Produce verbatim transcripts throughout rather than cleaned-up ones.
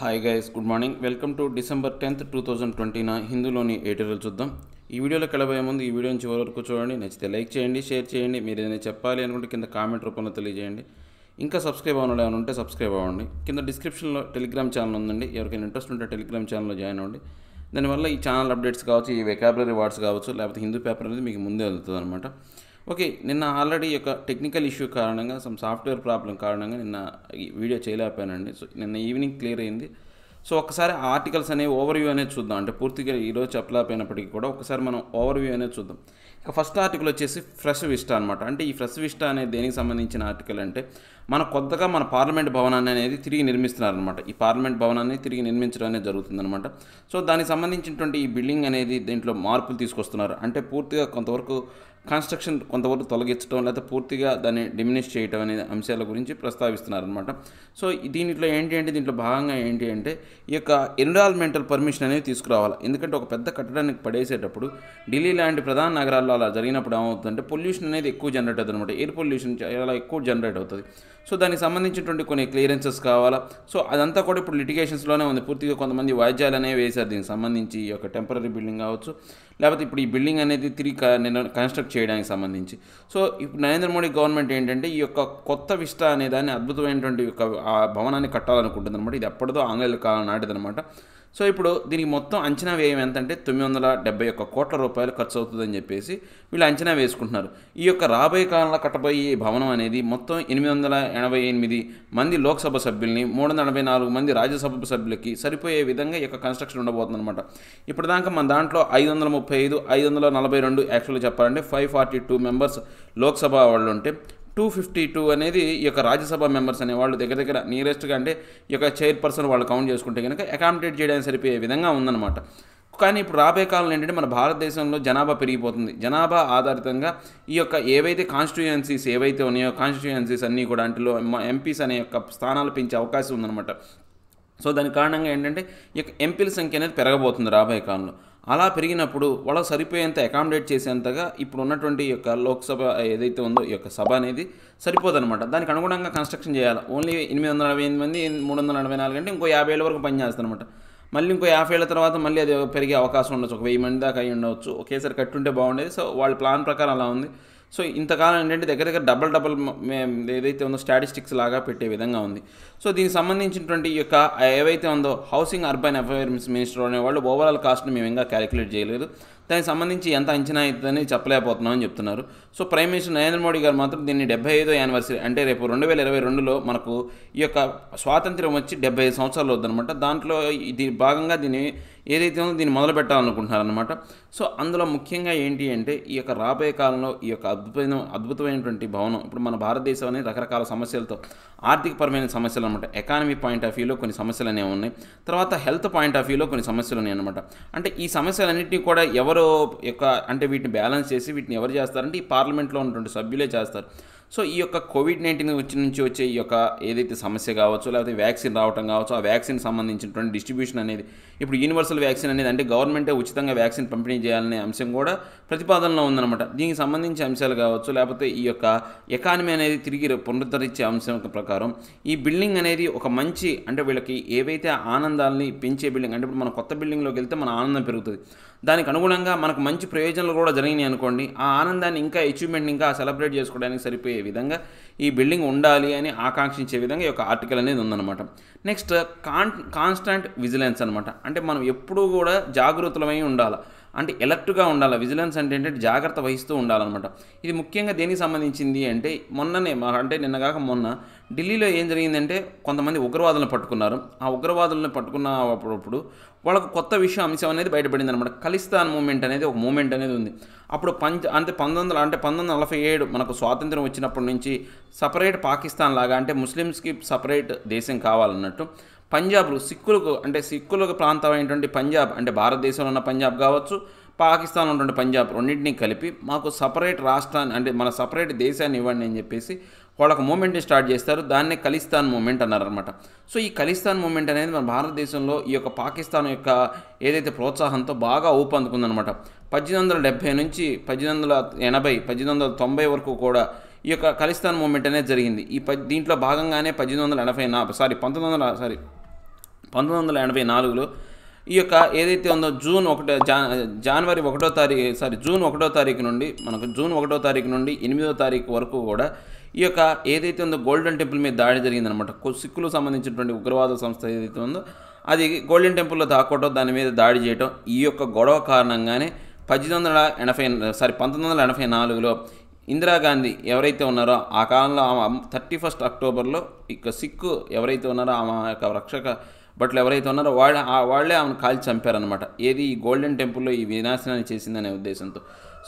Hi guys, good morning. Welcome to December tenth two thousand twenty నా హిందూలోని editorial చూద్దాం. ఈ వీడియోలో కలబోయే ముందు ఈ వీడియోని చివరి వరకు చూడండి. నచ్చితే లైక్ చేయండి, షేర్ చేయండి. మీరు ఏదైనా చెప్పాలి అనుకుంటే కింద కామెంట్ రూపంలో తెలియజేయండి. ఇంకా సబ్స్క్రైబ్ అవ్వడం ఏమైనా ఉంటే సబ్స్క్రైబ్ అవ్వండి. కింద డిస్క్రిప్షన్లో టెలిగ్రామ్ ఛానల్ ఉందండి, ఎవరికైనా ఇంట్రెస్ట్ ఉంటే టెలిగ్రామ్ ఛానల్లో జాయిన్ అవ్వండి. దానివల్ల ఈ ఛానల్ అప్డేట్స్ కావచ్చు, ఈ వెకాబులరీ వర్డ్స్ కావచ్చు, లేకపోతే హిందూ పేపర్ అనేది మీకు ముందే వెళ్తుంది అనమాట. ఓకే, నిన్న ఆల్రెడీ ఒక టెక్నికల్ ఇష్యూ కారణంగా, సమ్ సాఫ్ట్వేర్ ప్రాబ్లం కారణంగా నిన్న వీడియో చేయలేకపోయానండి. సో నిన్న ఈవినింగ్ క్లియర్ అయింది. సో ఒకసారి ఆర్టికల్స్ అనేవి ఓవర్ వ్యూ అనేది చూద్దాం. అంటే పూర్తిగా ఈరోజు చెప్పలేకపోయినప్పటికీ కూడా ఒకసారి మనం ఓవర్ వ్యూ అనేది చూద్దాం. ఇక ఫస్ట్ ఆర్టికల్ వచ్చేసి ఫ్రెష్ విస్టా అనమాట. అంటే ఈ ఫ్రెష్ విస్టా అనేది దేనికి సంబంధించిన ఆర్టికల్ అంటే, మన కొత్తగా మన పార్లమెంట్ భవనాన్ని అనేది తిరిగి నిర్మిస్తున్నారనమాట. ఈ పార్లమెంట్ భవనాన్ని తిరిగి నిర్మించడం అనేది జరుగుతుందనమాట. సో దానికి సంబంధించినటువంటి ఈ బిల్డింగ్ అనేది దీంట్లో మార్పులు తీసుకొస్తున్నారు. అంటే పూర్తిగా కొంతవరకు కన్స్ట్రక్షన్ కొంతవరకు తొలగించడం, లేకపోతే పూర్తిగా దాన్ని డిమినిష్ చేయడం అనే అంశాల గురించి ప్రస్తావిస్తున్నారనమాట. సో దీంట్లో ఏంటి అంటే దీంట్లో భాగంగా ఏంటి అంటే ఈ యొక్క ఎన్విరాన్మెంటల్ పర్మిషన్ అనేది తీసుకురావాలి. ఎందుకంటే ఒక పెద్ద కట్టడానికి పడేసేటప్పుడు ఢిల్లీ లాంటి ప్రధాన నగరాల్లో అలా జరిగినప్పుడు ఏమవుతుందంటే పొల్యూషన్ అనేది ఎక్కువ జనరేట్ అవుతుంది అనమాట. ఎయిర్ పొల్యూషన్ చాలా ఎక్కువ జనరేట్ అవుతుంది. సో దానికి సంబంధించినటువంటి కొన్ని క్లియరెన్సెస్ కావాలా. సో అదంతా కూడా ఇప్పుడు లిటిగేషన్స్లోనే ఉంది. పూర్తిగా కొంతమంది వాయిద్యాలు అనేవి వేశారు దీనికి సంబంధించి. ఈ యొక్క టెంపరీ బిల్డింగ్ కావచ్చు, లేకపోతే ఇప్పుడు ఈ బిల్డింగ్ అనేది తిరిగి కన్స్ట్రక్ట్ చేయడానికి సంబంధించి. సో ఇప్పుడు నరేంద్ర మోడీ గవర్నమెంట్ ఏంటంటే ఈ యొక్క కొత్త విస్టా అనే దాన్ని అద్భుతమైనటువంటి యొక్క భవనాన్ని కట్టాలనుకుంటుంది అనమాట. ఇది ఎప్పటిదో ఆంగ్లేయుల కాలం నాటిదనమాట. సో ఇప్పుడు దీనికి మొత్తం అంచనా వ్యయం ఎంత అంటే తొమ్మిది వందల డెబ్బై ఒక్క కోట్ల రూపాయలు ఖర్చు అవుతుందని చెప్పేసి వీళ్ళు అంచనా వేసుకుంటున్నారు. ఈ యొక్క రాబోయే కాలంలో కట్టబోయే ఈ భవనం అనేది మొత్తం ఎనిమిది వందల ఎనభై ఎనిమిది మంది లోక్సభ సభ్యుల్ని, మూడు వందల ఎనభై నాలుగు మంది రాజ్యసభ సభ్యులకి సరిపోయే విధంగా ఈ యొక్క కన్స్ట్రక్షన్ ఉండబోతుంది అనమాట. ఇప్పటిదాకా మన దాంట్లో ఐదు వందల ముప్పై ఐదు ఐదు వందల నలభై రెండు యాక్చువల్గా చెప్పాలంటే five forty two members Lok Sabha వాళ్ళు ఉంటే టూ ఫిఫ్టీ టూ అనేది ఈ యొక్క రాజ్యసభ మెంబర్స్ అనేవాళ్ళు దగ్గర దగ్గర నియరెస్ట్గా అంటే ఈ యొక్క చైర్పర్సన్ వాళ్ళు కౌంట్ చేసుకుంటే కనుక అకామిడేట్ చేయడానికి సరిపోయే విధంగా ఉందన్నమాట. కానీ ఇప్పుడు రాబోయే కాలంలో ఏంటంటే మన భారతదేశంలో జనాభా పెరిగిపోతుంది. జనాభా ఆధారితంగా ఈ యొక్క ఏవైతే కాన్స్టిట్యుయెన్సీస్ ఏవైతే ఉన్నాయో కాన్స్టిట్యుయెన్సీస్ అన్నీ కూడా అంటే ఎంపీస్ అనే యొక్క స్థానాలు పెంచే అవకాశం ఉందన్నమాట. సో దాని కారణంగా ఏంటంటే ఈ యొక్క ఎంపీల సంఖ్య అనేది పెరగబోతుంది రాబోయే కాలంలో. అలా పెరిగినప్పుడు వాళ్ళకి సరిపోయేంత అకామిడేట్ చేసేంతగా ఇప్పుడు ఉన్నటువంటి ఈ యొక్క లోక్సభ ఏదైతే ఉందో ఈ యొక్క సభ అనేది సరిపోదనమాట. దానికి అనుగుణంగా కన్స్ట్రక్షన్ చేయాలి. ఓన్లీ ఎనిమిది వందల నలభై ఎనిమిది మంది మూడు వందల నలభై నాలుగు అంటే ఇంకో యాభై ఏళ్ళ వరకు పనిచేస్తారనమాట. మళ్ళీ ఇంకో యాభై ఏళ్ళ తర్వాత మళ్ళీ అది పెరిగే అవకాశం ఉండొచ్చు. ఒక వెయ్యి మంది దాకా అయ్యి ఉండవచ్చు. ఒకేసారి కట్టుంటే బాగుండేది. సో వాళ్ళ ప్లాన్ ప్రకారం అలా ఉంది. సో ఇంతకాలం ఏంటంటే దగ్గర దగ్గర డబల్ డబల్ ఏదైతే ఉందో స్టాటిస్టిక్స్ లాగా పెట్టే విధంగా ఉంది. సో దీనికి సంబంధించినటువంటి యొక్క ఏవైతే ఉందో హౌసింగ్ అర్బన్ అఫైర్స్ మినిస్టర్ అనేవాళ్ళు ఓవరాల్ కాస్ట్ని మేము ఇంకా క్యాలిక్యులేట్ చేయలేదు. దానికి సంబంధించి ఎంత అంచనా అవుతుందని చెప్పలేకపోతున్నాం అని చెప్తున్నారు. So prime minister Narendra Modi గారు మాత్రం దీన్ని డెబ్బై ఐదో యానివర్సరీ అంటే రేపు రెండు వేల ఇరవై రెండులో మనకు ఈ యొక్క స్వాతంత్ర్యం వచ్చి డెబ్బై ఐదు సంవత్సరాలు వద్దనమాట. దాంట్లో ఇది భాగంగా దీన్ని ఏదైతే ఉందో దీన్ని మొదలు పెట్టాలనుకుంటున్నారనమాట. సో అందులో ముఖ్యంగా ఏంటి అంటే ఈ యొక్క రాబోయే కాలంలో ఈ యొక్క అద్భుతమైన అద్భుతమైనటువంటి భవనం. ఇప్పుడు మన భారతదేశం అనేది రకరకాల సమస్యలతో, ఆర్థికపరమైన సమస్యలు అనమాట, ఎకానమీ పాయింట్ ఆఫ్ వ్యూలో కొన్ని సమస్యలు అనేవి ఉన్నాయి, తర్వాత హెల్త్ పాయింట్ ఆఫ్ వ్యూలో కొన్ని సమస్యలు ఉన్నాయి అనమాట. అంటే ఈ సమస్యలన్నింటినీ కూడా ఎవరో యొక్క అంటే వీటిని బ్యాలెన్స్ చేసి వీటిని ఎవరు చేస్తారంటే ఈ పార్లమెంట్లో ఉన్నటువంటి సభ్యులే చేస్తారు. సో ఈ యొక్క కోవిడ్ నైన్టీన్ వచ్చి నుంచి వచ్చే ఈ యొక్క ఏదైతే సమస్య కావచ్చు, లేకపోతే వ్యాక్సిన్ రావటం కావచ్చు, ఆ వ్యాక్సిన్ సంబంధించినటువంటి డిస్ట్రిబ్యూషన్ అనేది ఇప్పుడు యూనివర్సల్ వ్యాక్సిన్ అనేది అంటే గవర్నమెంటే ఉచితంగా వ్యాక్సిన్ పంపిణీ చేయాలనే అంశం కూడా ప్రతిపాదనలో ఉందన్నమాట. దీనికి సంబంధించిన అంశాలు కావచ్చు, లేకపోతే ఈ యొక్క ఎకానమీ అనేది తిరిగి పునరుద్ధరించే అంశం ప్రకారం ఈ బిల్డింగ్ అనేది ఒక మంచి అంటే వీళ్ళకి ఏవైతే ఆనందాలని పెంచే బిల్డింగ్ అంటే ఇప్పుడు మనం కొత్త బిల్డింగ్లోకి వెళ్తే మన ఆనందం పెరుగుతుంది. దానికి అనుగుణంగా మనకు మంచి ప్రయోజనాలు కూడా జరిగినాయి అనుకోండి, ఆ ఆనందాన్ని ఇంకా అచీవ్మెంట్ ఇంకా సెలబ్రేట్ చేసుకోవడానికి సరిపోయే విధంగా ఈ బిల్డింగ్ ఉండాలి అని ఆకాంక్షించే విధంగా ఈ యొక్క ఆర్టికల్ అనేది ఉందన్నమాట. నెక్స్ట్ కాన్ కాన్స్టాంట్ విజిలెన్స్ అనమాట. అంటే మనం ఎప్పుడూ కూడా జాగృతమై ఉండాలి, అంటే ఎలర్ట్గా ఉండాలి. విజిలెన్స్ అంటే ఏంటంటే జాగ్రత్త వహిస్తూ ఉండాలన్నమాట. ఇది ముఖ్యంగా దేనికి సంబంధించింది అంటే మొన్ననే అంటే నిన్నగాక మొన్న ఢిల్లీలో ఏం జరిగిందంటే కొంతమంది ఉగ్రవాదులను పట్టుకున్నారు. ఆ ఉగ్రవాదులను పట్టుకున్నప్పుడు వాళ్ళకు కొత్త విషయం అంశం అనేది బయటపడింది అనమాట. ఖలిస్తాన్ మూమెంట్ అనేది ఒక మూమెంట్ అనేది ఉంది. అప్పుడు పంచ అంటే పంతొమ్మిది వందల అంటే పంతొమ్మిది వందల నలభై ఏడు మనకు స్వాతంత్రం వచ్చినప్పటి నుంచి సపరేట్ పాకిస్తాన్ లాగా అంటే ముస్లిమ్స్కి సపరేట్ దేశం కావాలన్నట్టు పంజాబ్లు సిక్కులకు అంటే సిక్కులకు ప్రాంతం అయినటువంటి పంజాబ్ అంటే భారతదేశంలో ఉన్న పంజాబ్ కావచ్చు, పాకిస్తాన్లో ఉన్నటువంటి పంజాబ్ రెండింటినీ కలిపి మాకు సపరేట్ రాష్ట్రాన్ని అంటే మన సపరేట్ దేశాన్ని ఇవ్వండి అని చెప్పేసి వాళ్ళకు మూమెంట్ని స్టార్ట్ చేస్తారు. దాన్నే ఖలిస్తాన్ మూమెంట్ అన్నారనమాట. సో ఈ ఖలిస్తాన్ మూమెంట్ అనేది మన భారతదేశంలో ఈ యొక్క పాకిస్తాన్ యొక్క ఏదైతే ప్రోత్సాహంతో బాగా ఊపందుకుందనమాట. పద్దెనిమిది వందల డెబ్భై నుంచి పద్దెనిమిది వందల ఎనభై పద్దెనిమిది వందల తొంభై వరకు కూడా ఈ యొక్క ఖలిస్తాన్ మూమెంట్ అనేది జరిగింది. ఈ ప దీంట్లో భాగంగానే పద్దెనిమిది వందల ఎనభై నా సారీ పంతొమ్మిది వందల సారీ పంతొమ్మిది వందల ఎనభై నాలుగులో ఈ యొక్క ఏదైతే ఉందో జూన్ ఒకటో జనవరి ఒకటో తారీఖు సారీ జూన్ ఒకటో తారీఖు నుండి మనకు జూన్ ఒకటో తారీఖు నుండి ఎనిమిదో తారీఖు వరకు కూడా ఈ యొక్క ఏదైతే ఉందో గోల్డెన్ టెంపుల్ మీద దాడి జరిగిందనమాట. సిక్కులకు సంబంధించినటువంటి ఉగ్రవాద సంస్థ ఏదైతే ఉందో అది గోల్డెన్ టెంపుల్లో దాక్కోవటం, దాని మీద దాడి చేయటం, ఈ యొక్క గొడవ కారణంగానే పద్దెనిమిది వందల ఎనభై సారీ పంతొమ్మిది వందల ఎనభై నాలుగులో ఇందిరాగాంధీ ఎవరైతే ఉన్నారో ఆ కాలంలో ఆమె థర్టీ ఫస్ట్ అక్టోబర్లో ఇక సిక్కు ఎవరైతే ఉన్నారో ఆమె యొక్క రక్షక బట్లు ఎవరైతే ఉన్నారో వాళ్ళ వాళ్ళే ఆమెను కాల్చి చంపారనమాట. ఏది ఈ గోల్డెన్ టెంపుల్లో ఈ వినాశనాన్ని చేసిందనే ఉద్దేశంతో.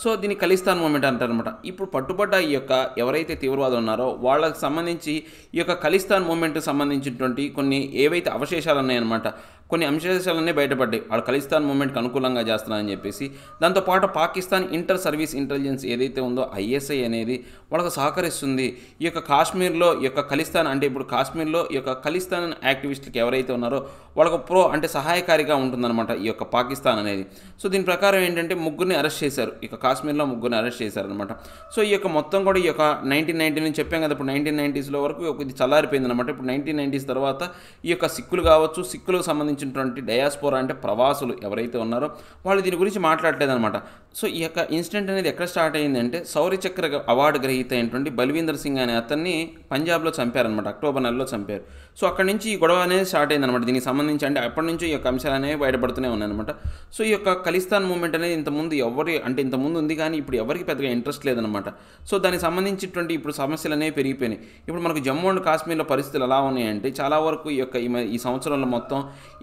సో దీన్ని ఖలిస్తాన్ మూమెంట్ అంటారనమాట. ఇప్పుడు పట్టుబడ్డ ఈ యొక్క ఎవరైతే తీవ్రవాదులు ఉన్నారో వాళ్ళకి సంబంధించి ఈ యొక్క ఖలిస్తాన్ మూమెంట్కి సంబంధించినటువంటి కొన్ని ఏవైతే అవశేషాలు ఉన్నాయన్నమాట, కొన్ని అంశాలన్నీ బయటపడ్డాయి. వాళ్ళు ఖలిస్తాన్ మూమెంట్కి అనుకూలంగా చేస్తున్నారని చెప్పేసి, దాంతోపాటు పాకిస్తాన్ ఇంటర్ సర్వీస్ ఇంటెలిజెన్స్ ఏదైతే ఉందో ఐఎస్ఐ అనేది వాళ్ళకు సహకరిస్తుంది. ఈ యొక్క కాశ్మీర్లో ఈ యొక్క ఖలిస్తాన్ అంటే ఇప్పుడు కాశ్మీర్లో ఈ యొక్క ఖలిస్తాన్ యాక్టివిస్టులకు ఎవరైతే ఉన్నారో వాళ్ళకు ప్రో అంటే సహాయకారిగా ఉంటుందన్నమాట ఈ యొక్క పాకిస్తాన్ అనేది. సో దీని ప్రకారం ఏంటంటే ముగ్గురిని అరెస్ట్ చేశారు, ఇక కాశ్మీర్లో ముగ్గురిని అరెస్ట్ చేశారనమాట. సో ఈ యొక్క మొత్తం కూడా ఈ యొక్క నైన్టీన్ నైన్టీ నుంచి చెప్పాం కదా, ఇప్పుడు నైన్టీన్ నైన్టీస్లో వరకు ఇది చల్లారిపోయింది అనమాట. ఇప్పుడు నైన్టీన్ నైన్టీస్ తర్వాత ఈ యొక్క సిక్కులు కావచ్చు, సిక్కులకు సంబంధించి డయాస్పోరా అంటే ప్రవాసులు ఎవరైతే ఉన్నారో వాళ్ళు దీని గురించి మాట్లాడలేదు అనమాట. సో ఈ యొక్క ఇన్సిడెంట్ అనేది ఎక్కడ స్టార్ట్ అయ్యిందంటే శౌర్య చక్ర అవార్డు గ్రహీత అయినటువంటి బల్వీందర్ సింగ్ అనే అతన్ని పంజాబ్లో చంపారనమాట, అక్టోబర్ నెలలో చంపారు. సో అక్కడి నుంచి ఈ గొడవ అనేది స్టార్ట్ అయిందనమాట. దీనికి సంబంధించి అంటే అప్పటి నుంచి ఈ యొక్క అంశాలు అనేవి బయటపడుతూనే ఉన్నాయన్నమాట. సో ఈ యొక్క ఖలిస్తాన్ మూమెంట్ అనేది ఇంతకుముందు ఎవరి అంటే ఇంతకుముందు ఉంది కానీ ఇప్పుడు ఎవరికి పెద్దగా ఇంట్రెస్ట్ లేదనమాట. సో దానికి సంబంధించినటువంటి ఇప్పుడు సమస్యలు అనేవి పెరిగిపోయినాయి. ఇప్పుడు మనకు జమ్మూ అండ్ కాశ్మీర్లో పరిస్థితులు ఎలా ఉన్నాయంటే చాలా వరకు ఈ యొక్క ఈ సంవత్సరంలో మొత్తం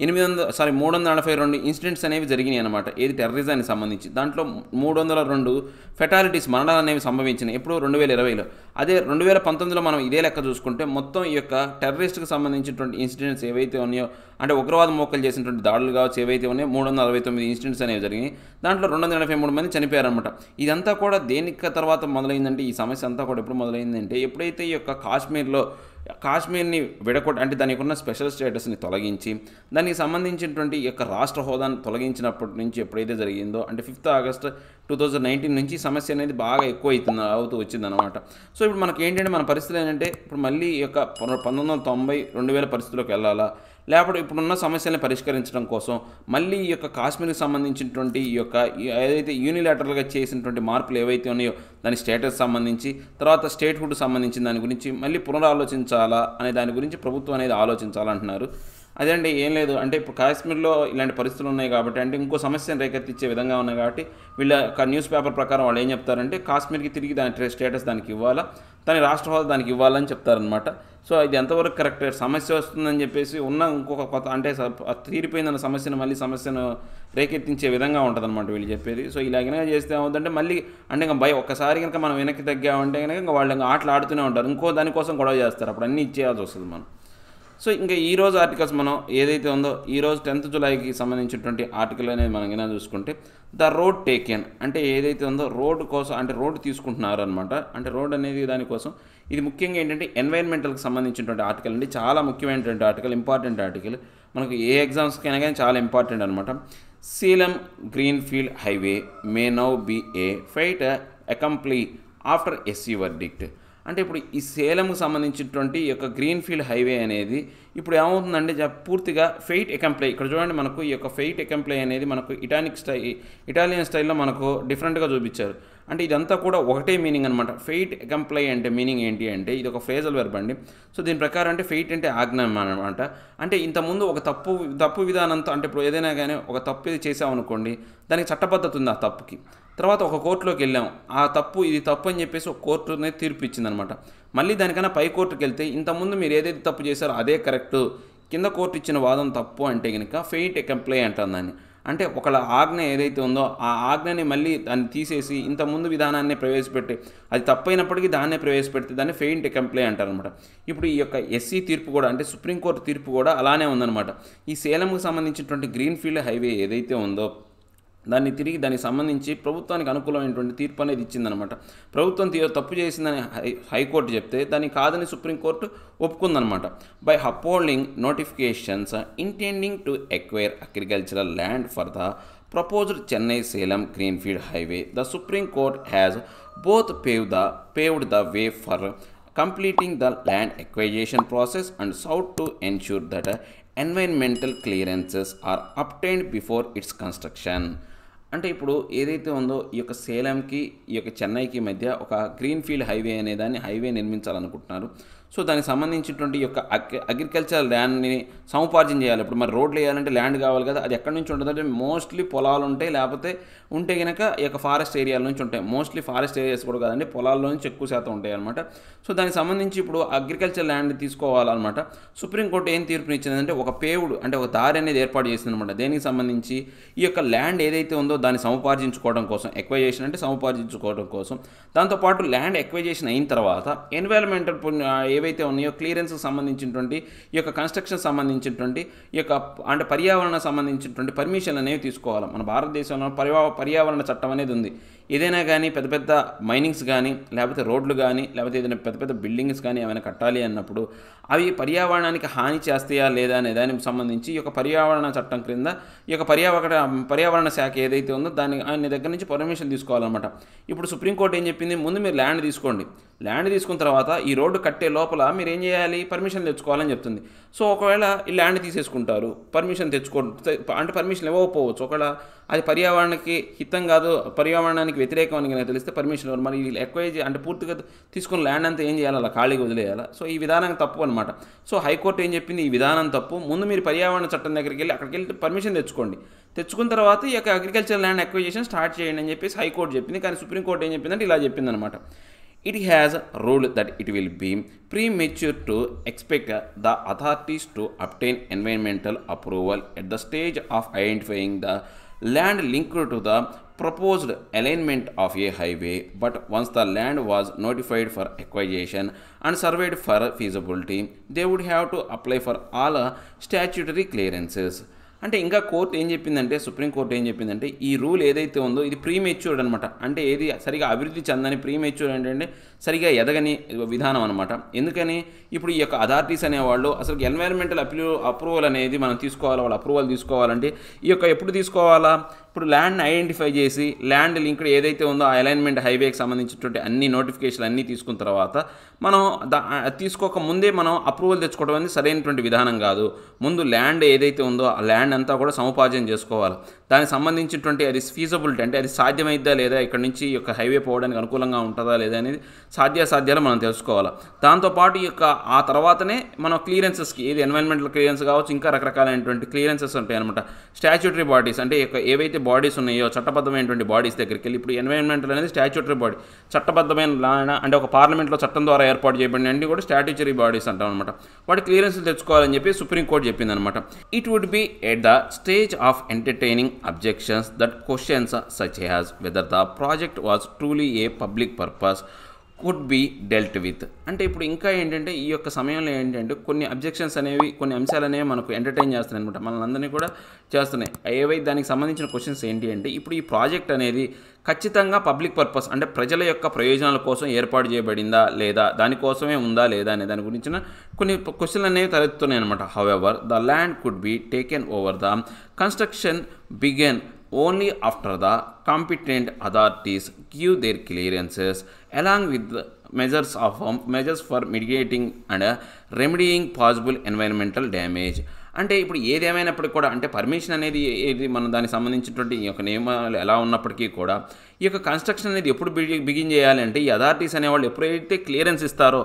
ఎనిమిది వందల సారీ మూడు వందల నలభై రెండు ఇన్సిడెంట్స్ అనేవి జరిగినాయి అనమాట. ఏది టెర్రరిజానికి సంబంధించి దాంట్లో మూడు వందల రెండు ఫెటాలిటీస్ మరణాలు అనేవి సంభవించినాయి ఎప్పుడు రెండు వేల ఇరవైలో. అదే రెండు వేల పంతొమ్మిదిలో మనం ఇదే లెక్క చూసుకుంటే మొత్తం ఈ యొక్క టెర్రరిస్ట్కి సంబంధించినటువంటి ఇన్సిడెంట్స్ ఏవైతే ఉన్నాయో అంటే ఉగ్రవాద మోకలు చేసినటువంటి దాడులు కావచ్చు ఏవైతే ఉన్నాయో మూడు వందల అరవై తొమ్మిది ఇన్సిడెంట్స్ అనేవి జరిగినాయి. దాంట్లో రెండు వందల ఎనభై మూడు మంది చనిపోయారనమాట. ఇదంతా కూడా దేనికి తర్వాత మొదలైందంటే ఈ సమస్య అంతా కూడా ఎప్పుడు మొదలైందంటే ఎప్పుడైతే ఈ యొక్క కాశ్మీర్లో కాశ్మీర్ని విడగొట్ట అంటే దానికి ఉన్న స్పెషల్ స్టేటస్ని తొలగించి దానికి సంబంధించినటువంటి ఈ యొక్క రాష్ట్ర హోదాను తొలగించినప్పటి నుంచి ఎప్పుడైతే జరిగిందో అంటే fifth August two thousand nineteen నుంచి సమస్య అనేది బాగా ఎక్కువ అవుతుంది అవుతూ వచ్చిందనమాట. సో ఇప్పుడు మనకి ఏంటంటే మన పరిస్థితులు ఏంటంటే ఇప్పుడు మళ్ళీ ఈ యొక్క పంతొమ్మిది వందల తొంభై రెండు వేల పరిస్థితుల్లోకి వెళ్ళాలా, లేకపోతే ఇప్పుడున్న సమస్యలను పరిష్కరించడం కోసం మళ్ళీ ఈ యొక్క కాశ్మీర్కి సంబంధించినటువంటి ఈ యొక్క ఏదైతే యూనిలేటరల్గా చేసినటువంటి మార్పులు ఏవైతే ఉన్నాయో దాని స్టేటస్ సంబంధించి తర్వాత స్టేట్హుడ్ సంబంధించిన దాని గురించి మళ్ళీ పునరాలోచించాలా అనే దాని గురించి ప్రభుత్వం అనేది ఆలోచించాలంటున్నారు. అదేండి ఏం లేదు అంటే ఇప్పుడు కాశ్మీర్లో ఇలాంటి పరిస్థితులు ఉన్నాయి కాబట్టి అంటే ఇంకో సమస్యను రేకెత్తిచ్చే విధంగా ఉన్నాయి కాబట్టి వీళ్ళ న్యూస్ పేపర్ ప్రకారం వాళ్ళు ఏం చెప్తారంటే కాశ్మీర్కి తిరిగి దాని స్టేటస్ దానికి ఇవ్వాలా, దాని రాష్ట్ర హోదా దానికి ఇవ్వాలని చెప్తారనమాట. సో ఇది ఎంతవరకు కరెక్ట్, సమస్య వస్తుందని చెప్పేసి ఉన్న ఇంకొక కొత్త అంటే తీరిపోయిందన్న సమస్యను మళ్ళీ సమస్యను రేకెత్తించే విధంగా ఉంటుందన్నమాట వీళ్ళు చెప్పేది. సో ఇలాగనే చేస్తే ఏమవుతుందంటే మళ్ళీ అంటే ఇంకా భయ ఒక్కసారి కనుక మనం వెనక్కి తగ్గామంటే కనుక ఇంకా వాళ్ళు ఇంకా ఆటలు ఆడుతూనే ఉంటారు, ఇంకో దానికోసం గొడవ చేస్తారు, అప్పుడు అన్నీ ఇచ్చేయాల్సి వస్తుంది మనం. సో ఇంకా ఈరోజు ఆర్టికల్స్ మనం ఏదైతే ఉందో ఈరోజు టెన్త్ జూలైకి సంబంధించినటువంటి ఆర్టికల్ అనేది మనం ఏమైనా చూసుకుంటే ద రోడ్ టేకెన్ అంటే ఏదైతే ఉందో రోడ్డు కోసం అంటే రోడ్డు తీసుకుంటున్నారు అనమాట. అంటే రోడ్ అనేది దానికోసం ఇది ముఖ్యంగా ఏంటంటే ఎన్వైర్న్మెంటల్కి సంబంధించినటువంటి ఆర్టికల్ అండి, చాలా ముఖ్యమైనటువంటి ఆర్టికల్, ఇంపార్టెంట్ ఆర్టికల్, మనకు ఏ ఎగ్జామ్స్కైనా కానీ చాలా ఇంపార్టెంట్ అనమాట. Salem greenfield highway may now be a fait accompli after SC verdict అంటే ఇప్పుడు ఈ సేలంకు సంబంధించినటువంటి ఈ యొక్క గ్రీన్ఫీల్డ్ హైవే అనేది ఇప్పుడు ఏమవుతుందంటే పూర్తిగా ఫెయిట్ ఎకంప్లై ఇక్కడ చూడండి మనకు ఈ యొక్క ఫెయిట్ ఎకంప్లై అనేది మనకు ఇటాలిక్ స్టై ఇటాలియన్ స్టైల్లో మనకు డిఫరెంట్గా చూపించారు. అంటే ఇదంతా కూడా ఒకటే మీనింగ్ అనమాట. ఫెయిట్ ఎకంప్లై అంటే మీనింగ్ ఏంటి అంటే ఇది ఒక ఫ్రేజల్ వెర్బ్ అండి. సో దీని ప్రకారం అంటే ఫెయిట్ అంటే ఆజ్ఞ అనమాట. అంటే ఇంతకుముందు ఒక తప్పు తప్పు విధానంతో అంటే ఇప్పుడు ఏదైనా కానీ ఒక తప్పు ఇది చేసామనుకోండి దానికి చట్టబద్ధత ఉంది ఆ తప్పుకి, తర్వాత ఒక కోర్టులోకి వెళ్ళాము ఆ తప్పు ఇది తప్పు అని చెప్పేసి ఒక కోర్టు అనేది తీర్పు ఇచ్చిందనమాట. మళ్ళీ దానికన్నా పై కోర్టుకి వెళ్తే ఇంతకుముందు మీరు ఏదైతే తప్పు చేశారో అదే కరెక్టు, కింద కోర్టు ఇచ్చిన వాదం తప్పు అంటే కనుక ఫెయిట్ ఎకంప్లై అంటారు దాన్ని. అంటే ఒకళ్ళ ఆజ్ఞ ఏదైతే ఉందో ఆ ఆజ్ఞని మళ్ళీ దాన్ని తీసేసి ఇంతకుముందు విధానాన్ని ప్రవేశపెట్టి అది తప్పైనప్పటికీ దాన్నే ప్రవేశపెడితే దాన్ని ఫెయిట్ ఎకంప్లై అంటారు అనమాట. ఇప్పుడు ఈ యొక్క ఎస్సీ తీర్పు కూడా అంటే సుప్రీంకోర్టు తీర్పు కూడా అలానే ఉందన్నమాట. ఈ సేలంకు సంబంధించినటువంటి గ్రీన్ఫీల్డ్ హైవే ఏదైతే ఉందో దాన్ని తిరిగి దానికి సంబంధించి ప్రభుత్వానికి అనుకూలమైనటువంటి తీర్పు అనేది ఇచ్చిందనమాట. ప్రభుత్వం తప్పు చేసిందని హై హైకోర్టు చెప్తే దాన్ని కాదని సుప్రీంకోర్టు ఒప్పుకుందనమాట. By upholding notifications intending to acquire agricultural land for the proposed Chennai Salem greenfield highway the supreme court has both pave the paved the way for completing the land acquisition process and sought to ensure that environmental clearances are obtained before its construction. అంటే ఇప్పుడు ఏదైతే ఉందో ఈ యొక్క సేలంకి ఈ యొక్క చెన్నైకి మధ్య ఒక గ్రీన్ ఫీల్డ్ హైవే అనేదాన్ని హైవే నిర్మించాలనుకుంటున్నారు. సో దానికి సంబంధించినటువంటి యొక్క అగ్రికల్చర్ ల్యాండ్ని సముపార్జన చేయాలి. ఇప్పుడు మరి రోడ్లు వేయాలంటే ల్యాండ్ కావాలి కదా, అది ఎక్కడి నుంచి ఉంటుందంటే మోస్ట్లీ పొలాలు ఉంటాయి, లేకపోతే ఉంటే కనుక ఈ యొక్క ఫారెస్ట్ ఏరియాల నుంచి ఉంటాయి. మోస్ట్లీ ఫారెస్ట్ ఏరియాస్ కూడా కాదండి, పొలాల్లో నుంచి ఎక్కువ శాతం ఉంటాయి అనమాట. సో దానికి సంబంధించి ఇప్పుడు అగ్రికల్చర్ ల్యాండ్ తీసుకోవాలన్నమాట. సుప్రీంకోర్టు ఏం తీర్పునిచ్చిందంటే ఒక పేవుడు అంటే ఒక దారి అనేది ఏర్పాటు చేసిందనమాట. దేనికి సంబంధించి ఈ యొక్క ల్యాండ్ ఏదైతే ఉందో దాన్ని సముపార్జించుకోవడం కోసం, ఎక్వైజేషన్ అంటే సముపార్జించుకోవడం కోసం. దాంతోపాటు ల్యాండ్ ఎక్వైజేషన్ అయిన తర్వాత ఎన్విరాన్మెంటల్ ఏవైతే ఉన్నాయో క్లియరెన్స్కి సంబంధించినటువంటి ఈ యొక్క కన్స్ట్రక్షన్ సంబంధించినటువంటి ఈ యొక్క అంటే పర్యావరణ సంబంధించినటువంటి పర్మిషన్లు అనేవి తీసుకోవాలి. మన భారతదేశంలో పర్యా పర్యావరణ చట్టం అనేది ఉంది. ఏదైనా కానీ పెద్ద పెద్ద మైనింగ్స్ కానీ, లేకపోతే రోడ్లు కానీ, లేకపోతే ఏదైనా పెద్ద పెద్ద బిల్డింగ్స్ కానీ ఏమైనా కట్టాలి అన్నప్పుడు అవి పర్యావరణానికి హాని చేస్తాయా లేదా అనే దానికి సంబంధించి ఈ యొక్క పర్యావరణ చట్టం క్రింద ఈ యొక్క పర్యావరణ పర్యావరణ శాఖ ఏదైతే ఉందో దాని ఆయన దగ్గర నుంచి పర్మిషన్ తీసుకోవాలన్నమాట. ఇప్పుడు సుప్రీంకోర్టు ఏం చెప్పింది, ముందు మీరు ల్యాండ్ తీసుకోండి, ల్యాండ్ తీసుకున్న తర్వాత ఈ రోడ్డు కట్టే లోపల మీరు ఏం చేయాలి, పర్మిషన్ తెచ్చుకోవాలని చెప్తుంది. సో ఒకవేళ ఈ ల్యాండ్ తీసేసుకుంటారు, పర్మిషన్ తెచ్చుకో అంటే పర్మిషన్ ఇవ్వకపోవచ్చు. ఒకవేళ అది పర్యావరణానికి హితం కాదు, పర్యావరణానికి వ్యతిరేకం అని కనుక తెలిస్తే పర్మిషన్ ఇవ్వరు. మరి ఎక్వైజ్ అంటే పూర్తిగా తీసుకున్న ల్యాండ్ అంతా ఏం చేయాలి, అలా ఖాళీగా వదిలేయాలా? సో ఈ విధానం తప్పు అనమాట. సో హైకోర్టు ఏం చెప్పింది, ఈ విధానం తప్పు, ముందు మీరు పర్యావరణ చట్టం దగ్గరికి వెళ్ళి అక్కడికి వెళ్ళి పర్మిషన్ తెచ్చుకోండి, తెచ్చుకున్న తర్వాత ఈ యొక్క అగ్రికల్చర్ ల్యాండ్ ఎక్వైజేషన్ స్టార్ట్ చేయండి అని చెప్పేసి హైకోర్టు చెప్పింది. కానీ సుప్రీంకోర్టు ఏం చెప్పిందంటే ఇలా చెప్పింది అనమాట. It has ruled that it will be premature to expect the authorities to obtain environmental approval at the stage of identifying the land linked to the proposed alignment of a highway, but once the land was notified for acquisition and surveyed for feasibility, they would have to apply for all statutory clearances. అంటే ఇంకా court ఏం చెప్పిందంటే, supreme court ఏం చెప్పిందంటే ఈ rule ఏదైతే ఉందో ఇది ప్రీమెచ్యూర్డ్ అనమాట. అంటే ఏది సరిగా అభివృద్ధి చెందని, ప్రీమెచ్యూర్డ్ ఏంటంటే సరిగా ఎదగని విధానం అనమాట. ఎందుకని ఇప్పుడు ఈ యొక్క అథారిటీస్ అనేవాళ్ళు అసలు ఎన్విరాన్మెంటల్ అప్రూ అప్రూవల్ అనేది మనం తీసుకోవాలి, వాళ్ళు అప్రూవల్ తీసుకోవాలంటే ఈ యొక్క ఎప్పుడు తీసుకోవాలా, ఇప్పుడు ల్యాండ్ ఐడెంటిఫై చేసి ల్యాండ్ లింక్డ్ ఏదైతే ఉందో ఆ అలైన్మెంట్ హైవేకి సంబంధించినటువంటి అన్ని నోటిఫికేషన్లు అన్నీ తీసుకున్న తర్వాత మనం దా తీసుకోక ముందే మనం అప్రూవల్ తెచ్చుకోవడం అనేది సరైనటువంటి విధానం కాదు. ముందు ల్యాండ్ ఏదైతే ఉందో ఆ ల్యాండ్ అంతా కూడా సముపార్జన చేసుకోవాలి, దానికి సంబంధించినటువంటి అది ఫీజబిలిటీ అంటే అది సాధ్యమైద్దా లేదా, ఇక్కడ నుంచి ఈ యొక్క హైవే పోవడానికి అనుకూలంగా ఉంటుందా లేదా అనేది సాధ్యాసాధ్యాలు మనం తెలుసుకోవాలి. దాంతోపాటు ఈ యొక్క ఆ తర్వాతనే మనం క్లియరెన్సెస్కి ఏది ఎన్విరాన్మెంటల్ క్లియరెన్స్ కావచ్చు, ఇంకా రకరకాలైనటువంటి క్లియరెన్సెస్ ఉంటాయి అనమాట. స్టాచ్యుటరీ బాడీస్ అంటే ఏవైతే బాడీస్ ఉన్నాయో చట్టబద్ధమైనటువంటి బాడీస్ దగ్గరికి వెళ్ళి, ఇప్పుడు ఎన్విరాన్మెంటల్ అనేది స్టాట్యూటరీ బాడీ, చట్టబద్ధమైన అంటే ఒక పార్లమెంట్లో చట్టం ద్వారా ఏర్పాటు చేయబడిన అన్ని కూడా స్టాట్యూటరీ బాడీస్ అంటాం అనమాట. వాటి క్లియరెన్స్లు తెచ్చుకోవాలని చెప్పి సుప్రీంకోర్టు చెప్పింది అనమాట. It would be at the stage of entertaining objections that questions such as whether the project was truly a public purpose could be dealt with. అంటే ఇప్పుడు ఇంకా ఏంటంటే ఈ యొక్క సమయంలో ఏంటంటే కొన్ని అబ్జెక్షన్స్ అనేవి, కొన్ని అంశాలు అనేవి మనకు ఎంటర్టైన్ చేస్తున్నాయి అనమాట, మనల్ని కూడా చేస్తున్నాయి. ఏవైతే దానికి సంబంధించిన క్వశ్చన్స్ ఏంటి అంటే, ఇప్పుడు ఈ ప్రాజెక్ట్ అనేది ఖచ్చితంగా పబ్లిక్ పర్పస్ అంటే ప్రజల యొక్క ప్రయోజనాల కోసం ఏర్పాటు చేయబడిందా లేదా, దానికోసమే ఉందా లేదా అనే దాని గురించిన కొన్ని క్వశ్చన్లు అనేవి తలెత్తున్నాయి అనమాట. However the land could be taken over the construction began only after the competent authorities give their clearances along with the measures of um, measures for mitigating and uh, remedying possible environmental damage. అంటే ఇప్పుడు ఏదేమైనప్పటికీ కూడా అంటే permission అనేది ఏది మనం దానికి సంబంధించినటువంటి ఈ యొక్క నియమాలు ఎలా ఉన్నప్పటికీ కూడా ఈ యొక్క కన్స్ట్రక్షన్ అనేది ఎప్పుడు బిగిన్ చేయాలంటే ఈ అథారిటీస్ అనేవాళ్ళు ఎప్పుడైతే క్లియరెన్స్ ఇస్తారో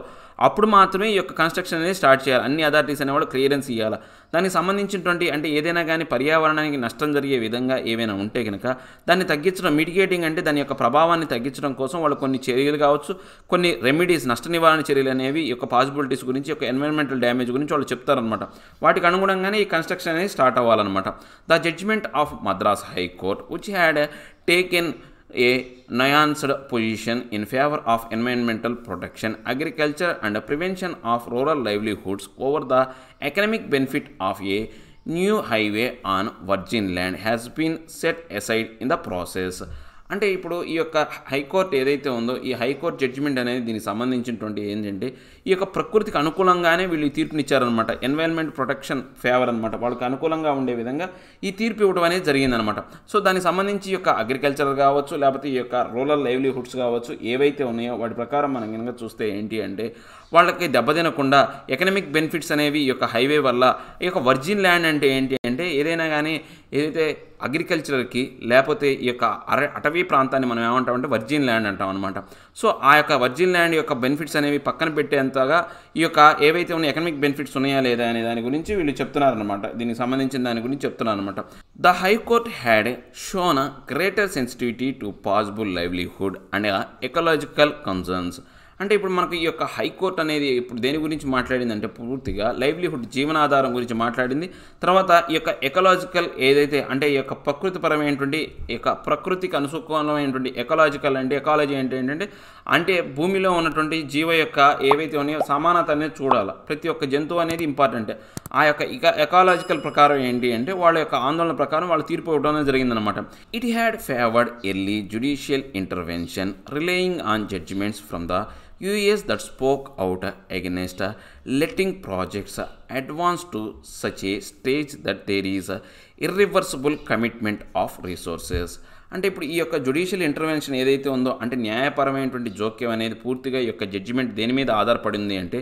అప్పుడు మాత్రమే ఈ యొక్క కన్స్ట్రక్షన్ అనేది స్టార్ట్ చేయాలి. అన్ని అథారిటీస్ అనేవాళ్ళు క్లియరెన్స్ ఇవ్వాలి. దానికి సంబంధించినటువంటి అంటే ఏదైనా కానీ పర్యావరణానికి నష్టం జరిగే విధంగా ఏమైనా ఉంటే కనుక దాన్ని తగ్గించడం, మిటిగేటింగ్ అంటే దాని యొక్క ప్రభావాన్ని తగ్గించడం కోసం వాళ్ళు కొన్ని చర్యలు కావచ్చు, కొన్ని రెమెడీస్, నష్ట నివారణ చర్యలు అనేవి ఈ యొక్క పాసిబిలిటీస్ గురించి, యొక్క ఎన్విరాన్మెంటల్ డ్యామేజ్ గురించి వాళ్ళు చెప్తారనమాట. వాటికి అనుగుణంగానే ఈ కన్స్ట్రక్షన్ అనేది స్టార్ట్ అవ్వాలన్నమాట. The judgment of Madras high court which had taken a nuanced position in favor of environmental protection, agriculture and prevention of rural livelihoods over the economic benefit of a new highway on virgin land has been set aside in the process. అంటే ఇప్పుడు ఈ యొక్క high court ఏదైతే ఉందో ఈ high court judgement అనేది దీనికి సంబంధించినటువంటి ఏంటంటే ఈ యొక్క ప్రకృతికి అనుకూలంగానే వీళ్ళు ఈ తీర్పునిచ్చారనమాట. ఎన్వైరన్మెంట్ ప్రొటెక్షన్ ఫేవర్ అనమాట, వాళ్ళకి అనుకూలంగా ఉండే విధంగా ఈ తీర్పు ఇవ్వడం అనేది జరిగిందనమాట. సో దానికి సంబంధించి ఈ యొక్క అగ్రికల్చర్ కావచ్చు, లేకపోతే ఈ యొక్క రూరల్ లైవ్లీహుడ్స్ కావచ్చు, ఏవైతే ఉన్నాయో వాటి ప్రకారం మనం కనుక చూస్తే ఏంటి అంటే వాళ్ళకి దెబ్బతినకుండా ఎకనామిక్ బెనిఫిట్స్ అనేవి ఈ యొక్క హైవే వల్ల, ఈ యొక్క వర్జిన్ ల్యాండ్ అంటే ఏంటి అంటే ఏదైనా కానీ ఏదైతే అగ్రికల్చర్కి లేకపోతే ఈ యొక్క అర అటవీ ప్రాంతాన్ని మనం ఏమంటామంటే వర్జిన్ ల్యాండ్ అంటాం అనమాట. సో ఆ యొక్క వర్జిన్ ల్యాండ్ యొక్క బెనిఫిట్స్ అనేవి పక్కన పెట్టేంతగా ఈ యొక్క ఏవైతే ఉన్న ఎకనామిక్ బెనిఫిట్స్ ఉన్నాయా లేదా అనే దాని గురించి వీళ్ళు చెప్తున్నారనమాట. దీనికి సంబంధించిన దాని గురించి చెప్తున్నారనమాట. The high court had shown a greater sensitivity to possible livelihood and ecological concerns. అంటే ఇప్పుడు మనకు ఈ యొక్క హైకోర్టు అనేది ఇప్పుడు దేని గురించి మాట్లాడింది అంటే పూర్తిగా లైవ్లీహుడ్ జీవనాధారం గురించి మాట్లాడింది. తర్వాత ఈ యొక్క ఎకలాజికల్ ఏదైతే అంటే ఈ యొక్క ప్రకృతిపరమైనటువంటి ఈ యొక్క ప్రకృతికి అనుకూలమైనటువంటి ఎకలాజికల్ అంటే ఎకాలజీ అంటే ఏంటంటే అంటే భూమిలో ఉన్నటువంటి జీవ యొక్క ఏవైతే ఉన్నాయో సమానత అనేది చూడాలి. ప్రతి ఒక్క జంతువు అనేది ఇంపార్టెంటే. ఆ యొక్క ఇక ఎకాలజికల్ ప్రకారం ఏంటి అంటే వాళ్ళ యొక్క ఆందోళన ప్రకారం వాళ్ళు తీర్పు ఇవ్వడం జరిగిందనమాట. It had favoured early judicial intervention relying on judgments from the U S that spoke out against letting projects advance to such a stage that there is an irreversible commitment of resources. అంటే ఇప్పుడు ఈ యొక్క judicial intervention ఏదైతే ఉందో అంటే న్యాయపరమైనటువంటి జోక్యం అనేది పూర్తిగా ఈ యొక్క జడ్జిమెంట్ దేని మీద ఆధారపడింది అంటే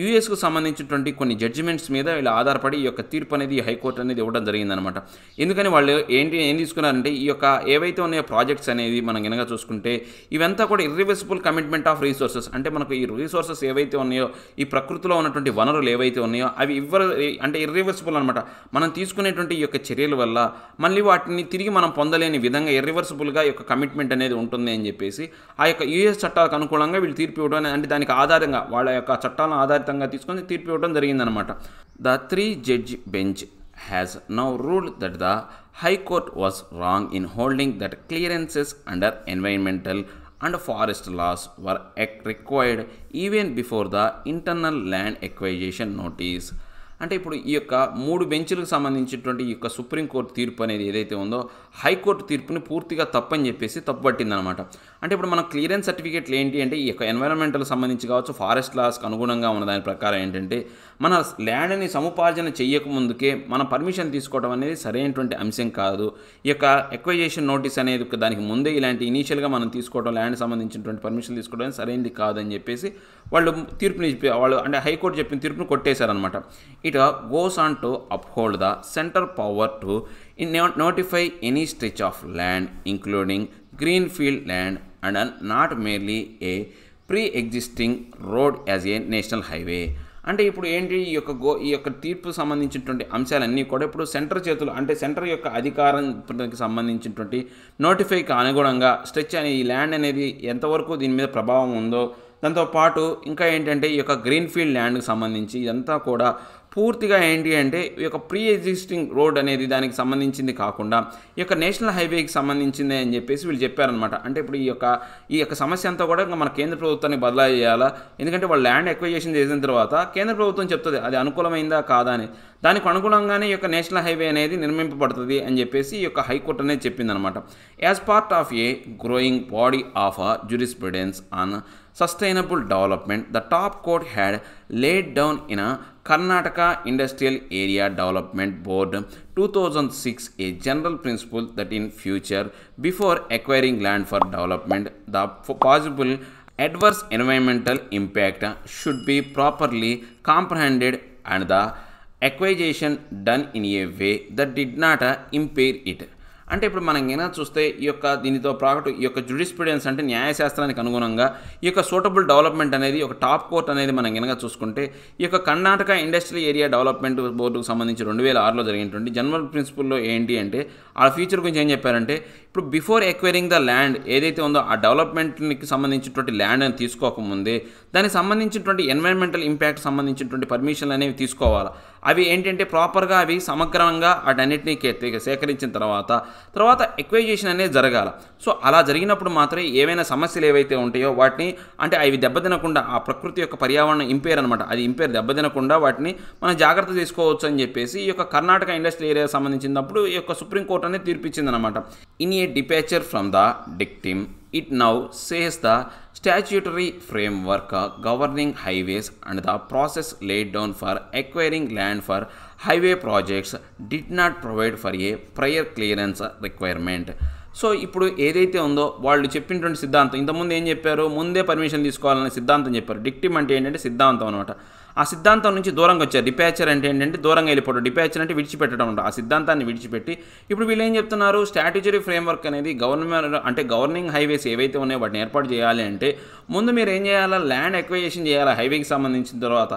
యూఎస్కు సంబంధించినటువంటి కొన్ని జడ్జిమెంట్స్ మీద వీళ్ళు ఆధారపడి ఈ యొక్క తీర్పు అనేది హైకోర్టు అనేది ఇవ్వడం జరిగిందనమాట. ఎందుకని వాళ్ళు ఏంటి ఏం తీసుకున్నారంటే ఈ యొక్క ఏవైతే ఉన్నాయో ప్రాజెక్ట్స్ అనేది మనం కనుక చూసుకుంటే ఇవంతా కూడా ఇర్రివర్సిబుల్ కమిట్మెంట్ ఆఫ్ రీసోర్సెస్. అంటే మనకు ఈ రీసోర్సెస్ ఏవైతే ఉన్నాయో ఈ ప్రకృతిలో ఉన్నటువంటి వనరులు ఏవైతే ఉన్నాయో అవి ఇవ్వరు అంటే ఇర్రివర్సిబుల్ అనమాట. మనం తీసుకునేటువంటి ఈ యొక్క చర్యల వల్ల మళ్ళీ వాటిని తిరిగి మనం పొందలేని విధంగా ఇర్రి రివర్సిబుల్గా యొక్క కమిట్మెంట్ అనేది ఉంటుంది అని చెప్పేసి ఆ యొక్క యూఎస్ చట్టాలకు అనుకూలంగా వీళ్ళు తీర్పు ఇవ్వడం అంటే దానికి ఆధారంగా వాళ్ళ యొక్క చట్టాలను ఆధారితంగా తీసుకొని తీర్పు ఇవ్వడం జరిగిందనమాట. The three judge bench has now ruled that the high court was wrong in holding that clearances under environmental and forest laws were required even before the internal land acquisition notice. అంటే ఇప్పుడు ఈ యొక్క మూడు బెంచ్లకు సంబంధించినటువంటి ఈ యొక్క సుప్రీంకోర్టు తీర్పు అనేది ఏదైతే ఉందో హైకోర్టు తీర్పుని పూర్తిగా తప్పని చెప్పేసి తప్పుపట్టిందనమాట. అంటే ఇప్పుడు మన క్లియరెన్స్ సర్టిఫికేట్లు ఏంటి అంటే ఈ యొక్క ఎన్వైరన్మెంటల్ సంబంధించి కావచ్చు, ఫారెస్ట్ లాస్కి అనుగుణంగా ఉన్న దాని ప్రకారం ఏంటంటే మన ల్యాండ్ని సముపార్జన చేయకముందుకే మన పర్మిషన్ తీసుకోవడం అనేది సరైనటువంటి అంశం కాదు. ఈ యొక్క ఎక్వైజేషన్ నోటీస్ అనేది దానికి ముందే ఇలాంటి ఇనీషియల్గా మనం తీసుకోవడం ల్యాండ్ సంబంధించినటువంటి పర్మిషన్ తీసుకోవడం సరైనది కాదని చెప్పేసి వాళ్ళు తీర్పుని వాళ్ళు అంటే హైకోర్టు చెప్పిన తీర్పును కొట్టేశారనమాట. It goes on to uphold the central power to notify any stretch of land, including greenfield land and not merely a pre-existing road as a national highway. అంటే ఇప్పుడు ఏంటి ఈ యొక్క గో ఈ యొక్క తీర్పు సంబంధించినటువంటి అంశాలన్నీ కూడా ఇప్పుడు సెంటర్ చేతులు అంటే సెంటర్ యొక్క అధికారానికి సంబంధించినటువంటి నోటిఫైకి అనుగుణంగా స్ట్రెచ్ అనే ఈ ల్యాండ్ అనేది ఎంతవరకు దీని మీద ప్రభావం ఉందో, దాంతోపాటు ఇంకా ఏంటంటే ఈ యొక్క గ్రీన్ఫీల్డ్ ల్యాండ్కి సంబంధించి ఇదంతా కూడా పూర్తిగా ఏంటి అంటే ఈ యొక్క ప్రీ ఎగ్జిస్టింగ్ రోడ్ అనేది దానికి సంబంధించింది కాకుండా ఈ యొక్క నేషనల్ హైవేకి సంబంధించింది అని చెప్పేసి వీళ్ళు చెప్పారనమాట. అంటే ఇప్పుడు ఈ యొక్క ఈ యొక్క సమస్య అంతా కూడా ఇంకా మన కేంద్ర ప్రభుత్వాన్ని బదలా చేయాలా, ఎందుకంటే వాళ్ళు ల్యాండ్ ఎక్వైజేషన్ చేసిన తర్వాత కేంద్ర ప్రభుత్వం చెప్తుంది అది అనుకూలమైందా కాదా అని, దానికి అనుగుణంగానే ఈ యొక్క నేషనల్ హైవే అనేది నిర్మింపబడుతుంది అని చెప్పేసి ఈ యొక్క హైకోర్టు అనేది చెప్పిందనమాట. As part of a growing body of a jurisprudence on sustainable development the top court had laid down in a Karnataka industrial area development board two thousand six a general principle that in future before acquiring land for development the possible adverse environmental impact should be properly comprehended and the acquisition done in a way that did not impair it. అంటే ఇప్పుడు మనం ఏమైనా చూస్తే ఈ యొక్క దీనితో పాటు ఈ యొక్క జ్యుడిస్ప్రుడెన్స్ అంటే న్యాయశాస్త్రానికి అనుగుణంగా ఈ యొక్క సూటబుల్ డెవలప్మెంట్ అనేది ఒక టాప్ కోర్ట్ అనేది మనం కనుక చూసుకుంటే ఈ యొక్క కర్ణాటక ఇండస్ట్రియల్ ఏరియా డెవలప్మెంట్ బోర్డుకు సంబంధించి రెండు వేల ఆరులో జరిగినటువంటి జనరల్ ప్రిన్సిపల్లో ఏంటి అంటే ఆ ఫ్యూచర్ గురించి ఏం చెప్పారంటే ఇప్పుడు బిఫోర్ ఎక్వైరింగ్ ద ల్యాండ్ ఏదైతే ఉందో ఆ డెవలప్మెంట్కి సంబంధించినటువంటి ల్యాండ్ అని తీసుకోకముందే దానికి సంబంధించినటువంటి ఎన్వైరన్మెంటల్ ఇంపాక్ట్ సంబంధించినటువంటి పర్మిషన్లు అనేవి తీసుకోవాలి. అవి ఏంటంటే ప్రాపర్గా అవి సమగ్రంగా వాటన్నిటినీ సేకరించిన తర్వాత తర్వాత ఎక్వైజేషన్ అనేది జరగాలి. సో అలా జరిగినప్పుడు మాత్రమే ఏవైనా సమస్యలు ఏవైతే ఉంటాయో వాటిని అంటే అవి దెబ్బతినకుండా ఆ ప్రకృతి యొక్క పర్యావరణం ఇంపేర్ అనమాట, అది ఇంపేర్ దెబ్బతినకుండా వాటిని మనం జాగ్రత్త తీసుకోవచ్చు అని చెప్పేసి ఈ యొక్క కర్ణాటక ఇండస్ట్రియల్ ఏరియా సంబంధించినప్పుడు ఈ యొక్క సుప్రీంకోర్టు అనేది తీర్పిచ్చిందనమాట. In a a departure from the dictum, it now says the statutory framework governing highways and the process laid down for acquiring land for highway projects did not provide for a prior clearance requirement. So ఇప్పుడు ఏదైతే ఉందో వాళ్ళు చెప్పినటువంటి సిద్ధాంతం, ఇంతకుముందు ఏం చెప్పారు, ముందే పర్మిషన్ తీసుకోవాలనే సిద్ధాంతం చెప్పారు. డిక్టిమ్ అంటే ఏంటంటే సిద్ధాంతం అనమాట. ఆ సిద్ధాంతం నుంచి దూరంగా వచ్చారు. డిపాచర్ అంటే ఏంటంటే దూరంగా వెళ్ళిపోవడం, డిపాచర్ అంటే విడిచిపెట్టడం అనమాట. ఆ సిద్ధాంతాన్ని విడిచిపెట్టి ఇప్పుడు వీళ్ళు ఏం చెప్తున్నారు, స్టాట్యూటరీ ఫ్రేమ్వర్క్ అనేది గవర్నమెంట్ అంటే గవర్నింగ్ హైవేస్ ఏవైతే ఉన్నాయో వాటిని ఏర్పాటు చేయాలి అంటే ముందు మీరు ఏం చేయాలా, ల్యాండ్ ఎక్వైజేషన్ చేయాలి హైవేకి సంబంధించిన తర్వాత,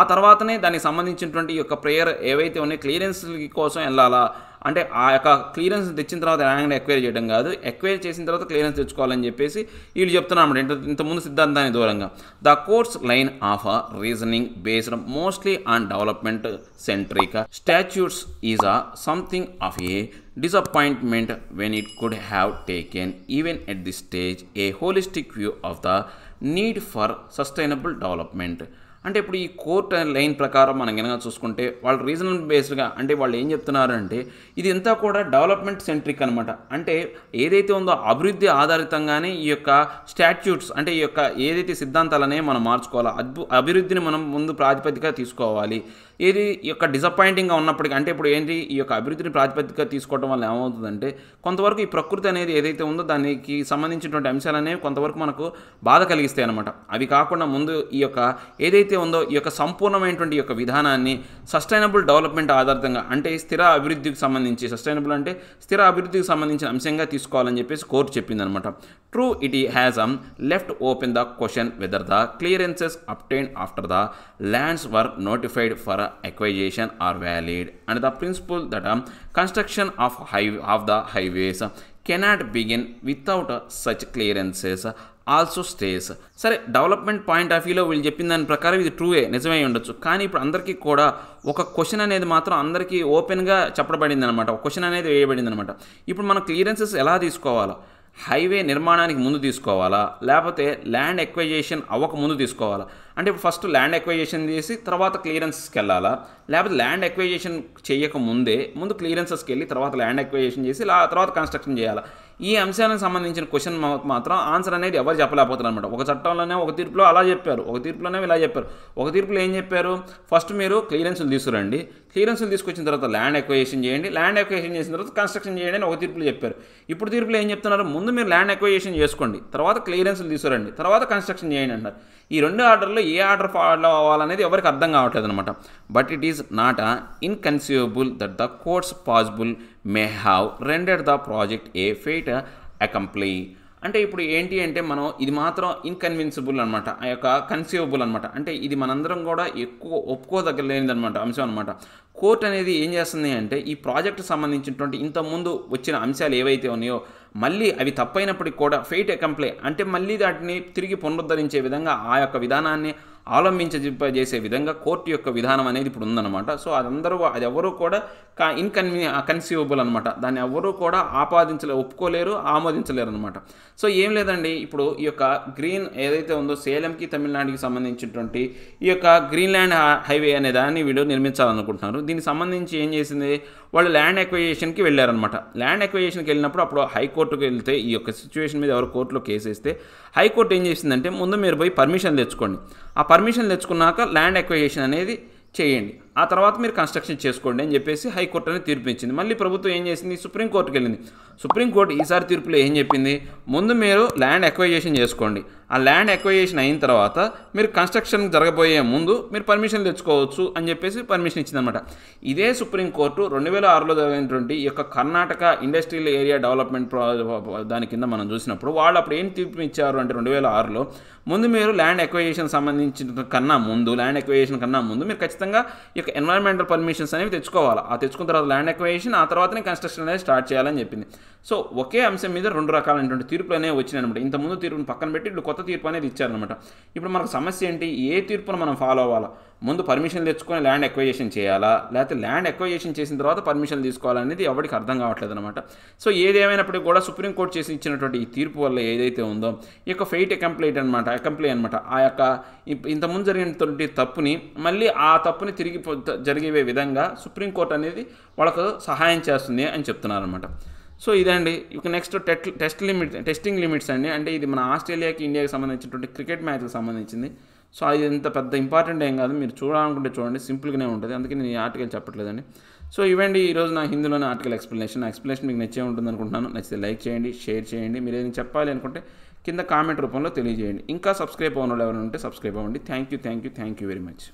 ఆ తర్వాతనే దానికి సంబంధించినటువంటి యొక్క ప్రేయర్ ఏవైతే ఉన్నాయో క్లియరెన్స్ కోసం వెళ్ళాలా అంటే ఆ యొక్క క్లియరెన్స్ తెచ్చిన తర్వాత ల్యాండ్ ఎక్వైర్ చేయడం కాదు, ఎక్వైర్ చేసిన తర్వాత క్లియరెన్స్ తెచ్చుకోవాలని చెప్పేసి వీళ్ళు చెప్తున్నారన్నమాట. ఇంత ఇంతకుముందు సిద్ధాంతానికి దూరంగా the courts line of a reasoning based mostly on development centric statutes is a something of a disappointment when it could have taken even at this stage a holistic view of the need for sustainable development. అంటే ఇప్పుడు ఈ court line ప్రకారం మనం కనుక చూసుకుంటే వాళ్ళు regional బేస్డ్గా అంటే వాళ్ళు ఏం చెప్తున్నారంటే ఇది అంతా కూడా డెవలప్మెంట్ సెంట్రిక్ అనమాట. అంటే ఏదైతే ఉందో అభివృద్ధి ఆధారితంగానే ఈ యొక్క స్టాట్యూట్స్ అంటే ఈ యొక్క ఏదైతే సిద్ధాంతాలనే మనం మార్చుకోవాలి, అద్భు అభివృద్ధిని మనం ముందు ప్రాతిపదికగా తీసుకోవాలి. ఏది ఈ యొక్క డిసప్పాయింటింగ్గా ఉన్నప్పటికీ అంటే ఇప్పుడు ఏంటి ఈ యొక్క అభివృద్ధిని ప్రాతిపదికగా తీసుకోవడం వల్ల ఏమవుతుందంటే కొంతవరకు ఈ ప్రకృతి అనేది ఏదైతే ఉందో దానికి సంబంధించినటువంటి అంశాలు అనేవి కొంతవరకు మనకు బాధ కలిగిస్తాయి అనమాట. అవి కాకుండా ముందు ఈ యొక్క ఏదైతే ఉందో ఈ యొక్క సంపూర్ణమైనటువంటి యొక్క విధానాన్ని సస్టైనబుల్ డెవలప్మెంట్ ఆధారితంగా అంటే స్థిర అభివృద్ధికి సంబంధించి, సస్టైనబుల్ అంటే స్థిర అభివృద్ధికి సంబంధించిన అంశంగా తీసుకోవాలని చెప్పేసి కోర్టు చెప్పిందనమాట. True it has um left open the question whether the clearances obtain after the lands were notified for acquisition are valid and the principle that um, construction of high of the highways cannot begin without uh, such clearances uh, ఆల్సో stays. సరే, development point of వ్యూలో వీళ్ళు చెప్పిన దాని ప్రకారం ఇది ట్రూయే, నిజమై ఉండొచ్చు. కానీ ఇప్పుడు అందరికీ కూడా ఒక క్వశ్చన్ అనేది మాత్రం అందరికీ ఓపెన్గా చెప్పబడింది అనమాట. ఒక క్వశ్చన్ అనేది వేయబడింది అనమాట. ఇప్పుడు మనం క్లియరెన్సెస్ ఎలా తీసుకోవాలా, హైవే నిర్మాణానికి ముందు తీసుకోవాలా లేకపోతే ల్యాండ్ ఎక్వైజేషన్ అవ్వక ముందు తీసుకోవాలా? అంటే ఫస్ట్ ల్యాండ్ ఎక్వైజేషన్ చేసి తర్వాత క్లియరెన్సెస్కి వెళ్ళాలా, లేకపోతే ల్యాండ్ ఎక్వైజేషన్ చేయక ముందే ముందు క్లియరెన్సెస్కి వెళ్ళి తర్వాత ల్యాండ్ ఎక్వైజేషన్ చేసి తర్వాత కన్స్ట్రక్షన్ చేయాలా? ఈ అంశానికి సంబంధించిన క్వశ్చన్ మాత్రం ఆన్సర్ అనేది ఎవరు చెప్పలేకపోతున్నారు అనమాట. ఒక చట్టంలోనే ఒక తీర్పులో అలా చెప్పారు, ఒక తీర్పులోనే ఇలా చెప్పారు. ఒక తీర్పులో ఏం చెప్పారు, ఫస్ట్ మీరు క్లియరెన్స్లు తీసుకురండి, క్లియరెన్స్లు తీసుకొచ్చిన తర్వాత ల్యాండ్ ఎక్వైజేషన్ చేయండి, ల్యాండ్ ఎక్వైజేషన్ చేసిన తర్వాత కన్స్ట్రక్షన్ చేయండి అని ఒక తీర్పులో చెప్పారు. ఇప్పుడు తీర్పులో ఏం చెప్తున్నారు, ముందు మీరు ల్యాండ్ ఎక్వైజేషన్ చేసుకోండి, తర్వాత క్లియరెన్స్లు తీసుకురండి, తర్వాత కన్స్ట్రక్షన్ చేయండి అంటారు. ఈ రెండు ఆర్డర్లో ఏ ఆర్డర్ ఫాలో అవ్వాలనేది ఎవరికి అర్థం కావట్లేదు అనమాట. But it is not a inconceivable that the courts possible may have rendered the project a fait accompli. అంటే ఇప్పుడు ఏంటి అంటే మనం ఇది మాత్రం ఇన్కన్విన్సిబుల్ అనమాట, ఆ యొక్క కన్సీవబుల్ అనమాట. అంటే ఇది మనందరం కూడా ఎక్కువ ఒప్పుకోదగ్గలేనిదనమాట అంశం అనమాట. కోర్ట్ అనేది ఏం చేస్తుంది అంటే ఈ ప్రాజెక్టు సంబంధించినటువంటి ఇంతకుముందు వచ్చిన అంశాలు ఏవైతే ఉన్నాయో మళ్ళీ అవి తప్పైనప్పటికీ కూడా ఫెయిట్ అకంప్లై అంటే మళ్ళీ వాటిని తిరిగి పునరుద్ధరించే విధంగా ఆ యొక్క విధానాన్ని అవలంబించేసే విధంగా కోర్టు యొక్క విధానం అనేది ఇప్పుడు ఉందన్నమాట. సో అదందరూ అది ఎవరూ కూడా ఇన్కన్వీ కన్సీవబుల్ అనమాట, దాన్ని ఎవరూ కూడా ఆపాదించలే ఒప్పుకోలేరు ఆమోదించలేరు అనమాట. సో ఏం లేదండి, ఇప్పుడు ఈ యొక్క గ్రీన్ ఏదైతే ఉందో సేలంకి తమిళనాడుకి సంబంధించినటువంటి ఈ యొక్క గ్రీన్ ల్యాండ్ హైవే అనే దాన్ని వీళ్ళు నిర్మించాలనుకుంటున్నారు. దీనికి సంబంధించి ఏం చేసింది, వాళ్ళు ల్యాండ్ ఎక్వైజేషన్కి వెళ్ళారనమాట. ల్యాండ్ ఎక్వైజేషన్కి వెళ్ళినప్పుడు అప్పుడు హైకోర్టుకు వెళ్తే ఈ యొక్క సిచ్యువేషన్ మీద ఎవరు కోర్టులో కేసు వేస్తే హైకోర్టు ఏం చేసిందంటే ముందు మీరు పోయి పర్మిషన్ తెచ్చుకోండి, ఆ పర్మిషన్ తెచ్చుకున్నాక ల్యాండ్ ఎక్వైజేషన్ అనేది చేయండి, ఆ తర్వాత మీరు కన్స్ట్రక్షన్ చేసుకోండి అని చెప్పేసి హైకోర్టు అనేది తీర్పు ఇచ్చింది. మళ్ళీ ప్రభుత్వం ఏం చేసింది, సుప్రీంకోర్టుకి వెళ్ళింది. సుప్రీంకోర్టు ఈసారి తీర్పులో ఏం చెప్పింది, ముందు మీరు ల్యాండ్ ఎక్వైజేషన్ చేసుకోండి, ఆ ల్యాండ్ ఎక్వైజేషన్ అయిన తర్వాత మీరు కన్స్ట్రక్షన్ జరగబోయే ముందు మీరు పర్మిషన్ తెచ్చుకోవచ్చు అని చెప్పేసి పర్మిషన్ ఇచ్చిందనమాట. ఇదే సుప్రీంకోర్టు రెండు వేల ఆరులో జరిగినటువంటి ఈ యొక్క కర్ణాటక ఇండస్ట్రియల్ ఏరియా డెవలప్మెంట్ దాని కింద మనం చూసినప్పుడు వాళ్ళు అప్పుడు ఏం తీర్పు ఇచ్చారు అంటే రెండు వేల ఆరులో ముందు మీరు ల్యాండ్ ఎక్వైజేషన్ సంబంధించిన కన్నా ముందు ల్యాండ్ ఎక్వైజేషన్ కన్నా ముందు మీరు ఖచ్చితంగా ఈ యొక్క ఎన్విరాన్మెంటల్ పర్మిషన్స్ అనేవి తెచ్చుకోవాలి, ఆ తెచ్చుకున్న తర్వాత ల్యాండ్ ఎక్వైజేషన్ ఆ తర్వాతనే కన్స్ట్రక్షన్ అనేది స్టార్ట్ చేయాలని చెప్పింది. సో ఒకే అంశం మీద రెండు రకాలైనటువంటి తీర్పులు అనేవి వచ్చినాయి అనమాట. ఇంతకుముందు తీర్పును పక్కన పెట్టి ఇటు కొత్త తీర్పు అనేది ఇచ్చారనమాట. ఇప్పుడు మనకు సమస్య ఏంటి, ఏ తీర్పును మనం ఫాలో అవ్వాలా, ముందు పర్మిషన్ తెచ్చుకొని ల్యాండ్ ఎక్వైజేషన్ చేయాలా లేకపోతే ల్యాండ్ ఎక్వైజేషన్ చేసిన తర్వాత పర్మిషన్ తీసుకోవాలనేది ఎవరికి అర్థం కావట్లేదు అనమాట. సో ఏదేమైనప్పటికీ కూడా సుప్రీంకోర్టు చేసి ఇచ్చినటువంటి ఈ తీర్పు వల్ల ఏదైతే ఉందో ఈ యొక్క ఫెయిట్ అకంప్లైట్ అనమాట, అకంప్లై అనమాట. ఆ యొక్క ఇంతకుముందు జరిగినటువంటి తప్పుని మళ్ళీ ఆ తప్పుని తిరిగి జరిగే విధంగా సుప్రీంకోర్టు అనేది వాళ్ళకు సహాయం చేస్తుంది అని చెప్తున్నారనమాట. సో ఇదండి. ఇక next test limit testing limits అండి. అంటే ఇది మన ఆస్ట్రేలియాకి ఇండియాకి సంబంధించినటువంటి క్రికెట్ మ్యాచ్కి సంబంధించింది. సో అది ఎంత పెద్ద ఇంపార్టెంట్ ఏం కాదు, మీరు చూడాలనుకుంటే చూడండి, సింపుల్గానే ఉంటుంది. అందుకే నేను ఈ ఆర్టికల్ చెప్పట్లేదండి. సో ఇవ్వండి ఈరోజు నా హిందీలోనే ఆర్టికల్ ఎక్స్ప్లెనేషన్. నా ఎక్స్ప్లెనేషన్ మీకు నచ్చే ఉంటుంది అనుకుంటున్నాను. నచ్చితే లైక్ చేయండి, షేర్ చేయండి. మీరు ఏదైనా చెప్పాలి అనుకుంటే కింద కామెంట్ రూపంలో తెలియజేయండి. ఇంకా సబ్స్క్రైబ్ అవ్వడం ఎవరైనా ఉంటే సబ్స్క్రైబ్ అవ్వండి. Thank you thank you thank you very much.